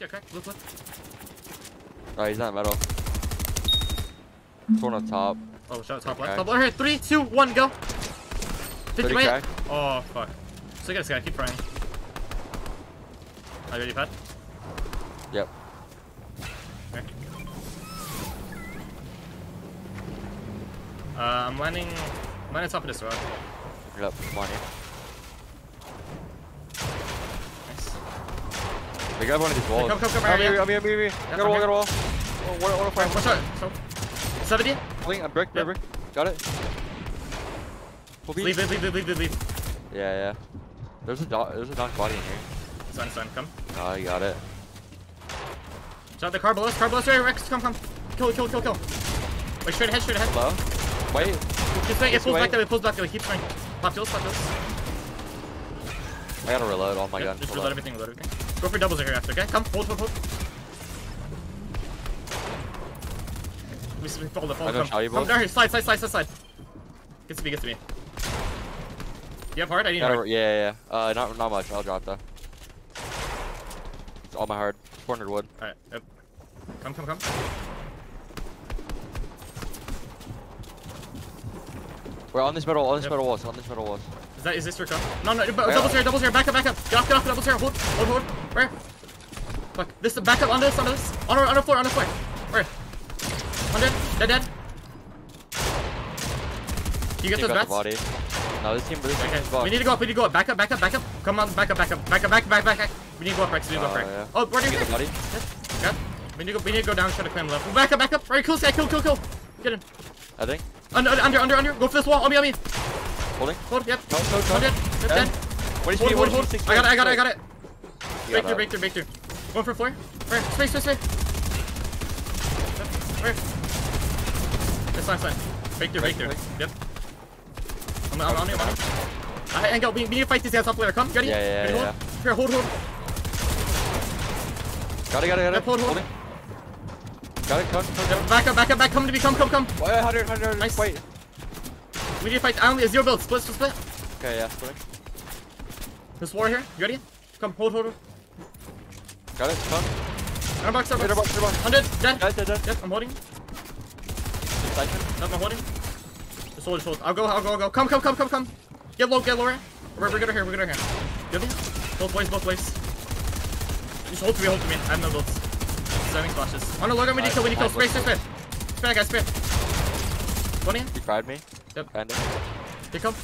Yeah, crack. Look, look. Oh, he's not metal. It's one on top. Oh, shot top left. Top left. Here, 3, 2, 1, go. 50 right. Crack. Oh, fuck. So I got this guy. Keep trying. Are you ready, Pat? Yep. Here. I'm landing. I'm landing top of this rock. Yep, come on here. Nice. They got one of these walls. Hey, come, right here. I'm here. Got a wall, Oh, one shot. So, 70. I'm brick, brick. Got it. We'll leave. Yeah. There's a knocked body in here. Son, come. Oh, you got it. Shot the car below us. Right, Rehx, come. Kill. Wait, straight ahead. Hello? Wait. It pulls back that way. Keep trying. Pop kills. I gotta reload. Oh my god. Just reload everything. Go for doubles right here after, okay? Come, hold. We fold up, Come down here, slide. Gets to me. You have hard? I need hard. Yeah. Not much. I'll drop though. It's all my hard. 400 wood. Alright, yep. Come. We're on this metal, on this metal walls. Is this your car? No, doubles here, back up. Get off the doubles here, hold. Where? Fuck, this, back up, onto this. On the floor. Where? Dead. You get those bats? Body. No, this team really okay. We need to go up. Back up. Come on, back up. We need to go up, Rehx. Yeah. Oh, where do you get the body? Yeah. We need to go down, try to climb left. Back up. Alright, cool, kill. Get in. I think. Under. Go for this wall. On me. Holding. Hold, yep. Dead. Hold. I got it. Break through. Going for floor. Where? Space. Where? It's fine. Break through. Yep. I'm on you. Alright, go. We need to fight these guys up later. Come, ready? Yeah. Here, hold. Got it. Hold. Got it. Back up. Come to me. Wait, 100. Nice. Wait. We need to fight. I only have 0 builds. Split. Okay, yeah. Splitting. This war here. You ready? Come, hold. Got it. Come. Airbox. 100. Dead. Yep, I'm holding. I'm holding. Just hold. I'll go. Come. Get low. We're good here. Good. Both ways. Just hold to me. I have no builds. Seven flashes. Oh no, look at me, we need to kill. Spray, guys. Funny? He fried me. Yep. Kinda. Here come.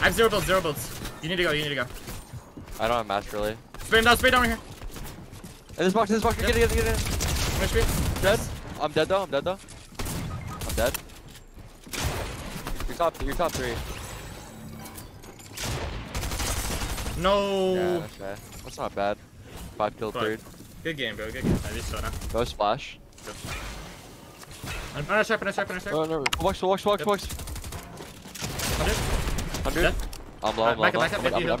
I have 0 builds. You need to go. I don't have match really. Spray down right here. In this box, yep. Get in. Dead? Yes. I'm dead though. I'm dead. Your top 3. No. Yeah, that's not bad. 5 kills 3. Good game, bro. I just saw now. Go splash. Yep. I'm not sure. No. Watch. 100. Dead. I'm low. Back up. I'm healed.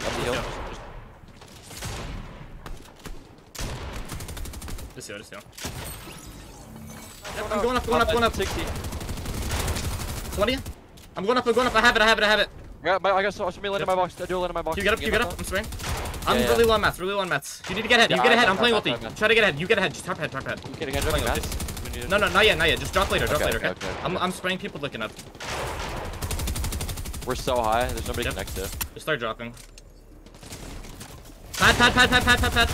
Just heal. Yep, I'm going up. 60. 20? I'm going up. I have it. Yeah, I got somebody landed in my box. I do land in my box. You get up. I'm swinging. I'm really low on mats. You need to get ahead. You get ahead. I'm playing with you. Try to get ahead. You get ahead. Just top head. No, not yet. Just drop later. Okay. I'm spraying people looking up. We're so high. There's nobody next to. Just start dropping. Pad.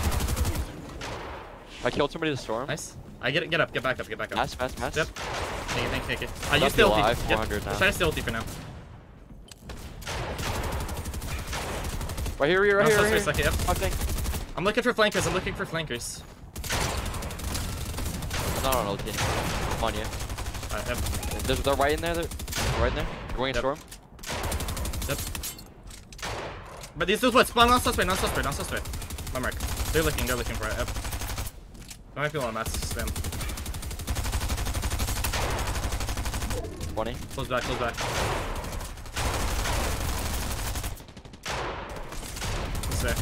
I killed somebody in the storm. Nice. I get it. Get back up. Mass. Yep. Take it. You still ulti. Yep. Try to still ulti for now. Right here. Second, yep. I'm looking for flankers. I'm not on ulti. I'm on you. Alright, yep. They're right in there. They're going in storm. Yep. But these dudes what? Spawn non-suspect. My mark. They're looking for it. Yep. I might be on mass spam. 20. Close back. There.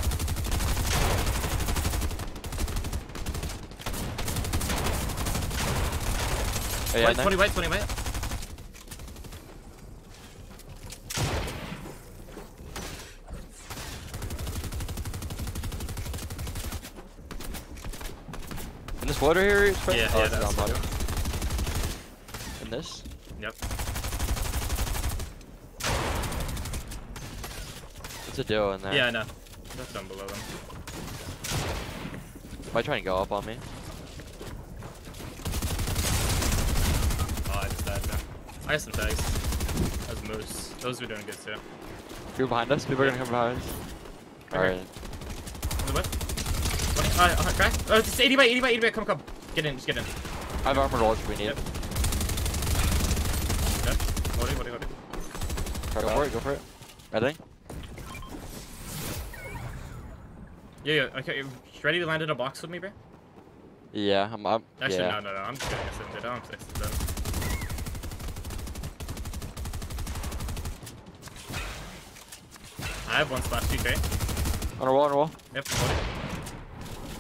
Oh, yeah, wait, 20. And this floater here is crazy? Yeah, oh, yeah, that's down bottom. And this? Yep. It's a duo in there. Yeah, I know. That's down below them. Am I trying to go up on me? Oh, I just died there. I got some tags. That was moose. Those were doing good too. People behind us? People are gonna come behind us. Alright. What? Crack? Oh, it's 80 by 80 by 80 by. Come, come. Get in, just get in. I have armor rolls if we need it. Yep. Loading. Alright, go for it. Ready? Yeah, okay. You ready to land in a box with me, bro? Yeah, I'm up. Actually, yeah. No. I'm just gonna sit there. I'm 6-7. I have one slash, TK. On a wall. Yep, hold it.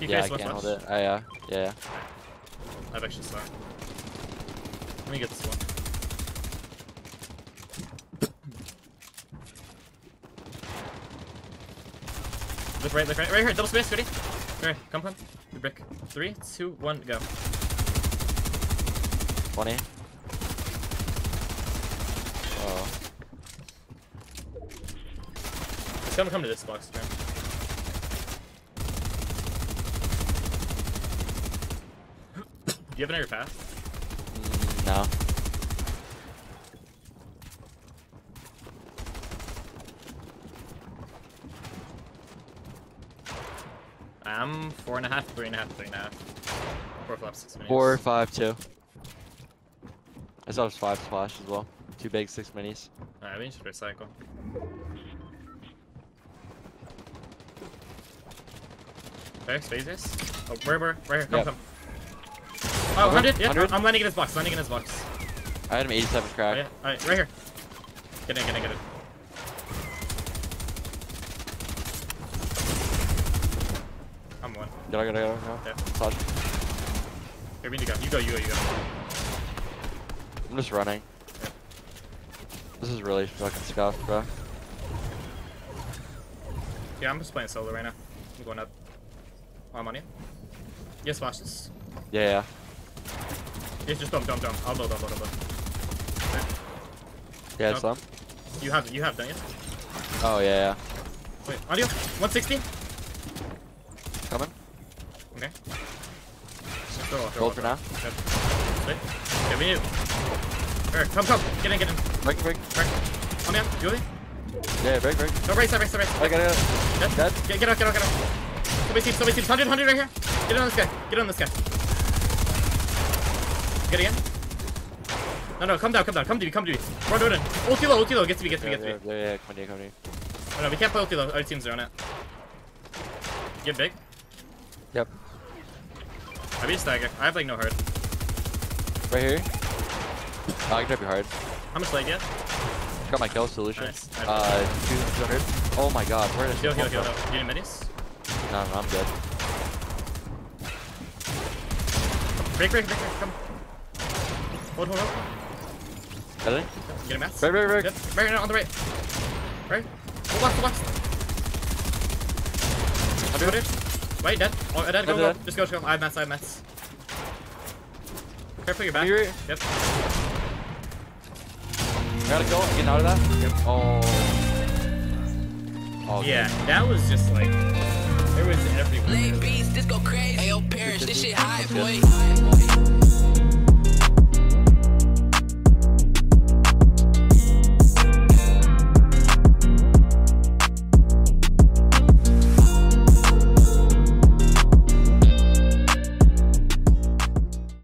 TK's yeah, one slash. Hold it. Yeah. I have extra slash. Let me get this one. Look right. Right here, double space, ready? Alright, come. You brick. 3, 2, 1, go. 20. Oh. He's gonna come to this box, man. Do you have another pass? No. I'm 4.5, 3.5, 3.5. 4 flaps, 6 minis. 4, 5, 2. I saw there's 5 splash as well. 2 big, 6 minis. Alright, we need to recycle. Okay, space this. Oh, right here, come. Oh, 100, yeah, 100? I'm landing in his box. I had him 87 crack. Oh, yeah. Alright, right here. Get in. I'm one. Gotta go. Yeah. Touch. Here, we need to go. You go. I'm just running. Yeah. This is really fucking scuffed, bro. Yeah, I'm just playing solo right now. I'm going up. Oh, I'm on you. Yes, flashes. Yeah. Yes, just dump. I'll load. Okay. Yeah, it's dump. You have, don't you? Oh, yeah. Wait, on you. 160. Coming. Okay. Throw for now. Yep. Wait. Okay, we need it. Alright, come. Get in. Break. Come on, do it. Yeah, break. No, race. I got it. Dead. Get out. Somebody seems 100 right here. Get on this guy. Get again. No, come down. Come to me. We're doing it. Ulti low. Get to me. Yeah, come here. Oh, no, we can't play ulti low. Our teams are on it. Get big. Yep. I beat a stagger. I have like no hard. Right here. Oh, I can drop your hard. How much lag yet? Got my kill solution. Nice. 200. Oh my god. Where is it? Kill. Do you need minis? No, I'm good. Break, come. Hold. Ready? Get him out. Break. Yep. Right, on the right. Right. Hold left. I'll do it. Wait, dead. Oh, dead, go. Just go. I have mats. Careful, your back. Yep. Gotta go, getting out of that. Yep. Oh. Yeah, good. That was just like... There was everything. Late beats, this go crazy. Ayo, Parrish, this shit high, boy.